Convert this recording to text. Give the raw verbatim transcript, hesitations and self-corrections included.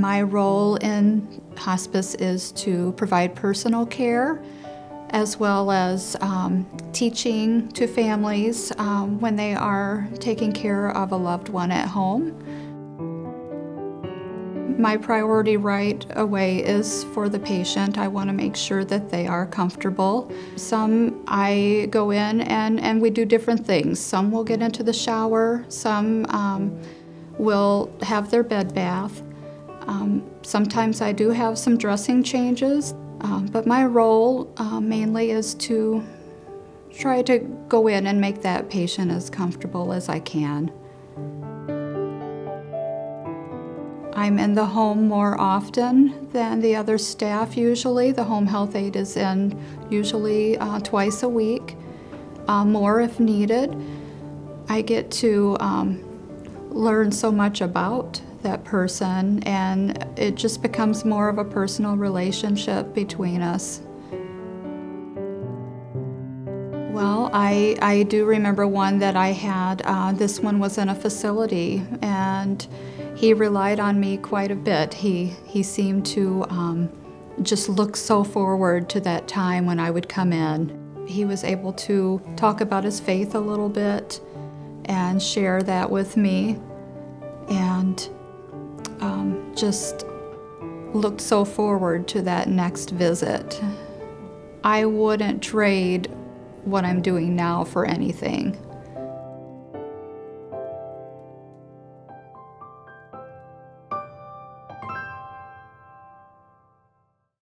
My role in hospice is to provide personal care as well as um, teaching to families um, when they are taking care of a loved one at home. My priority right away is for the patient. I want to make sure that they are comfortable. Some I go in and, and we do different things. Some will get into the shower, some um, will have their bed bath. Um, sometimes I do have some dressing changes, um, but my role uh, mainly is to try to go in and make that patient as comfortable as I can. I'm in the home more often than the other staff usually. The home health aide is in usually uh, twice a week, uh, more if needed. I get to um, learn so much about that person, and it just becomes more of a personal relationship between us. Well, I, I do remember one that I had. Uh, this one was in a facility, and he relied on me quite a bit. He, he seemed to um, just look so forward to that time when I would come in. He was able to talk about his faith a little bit and share that with me, and um, just looked so forward to that next visit. I wouldn't trade what I'm doing now for anything.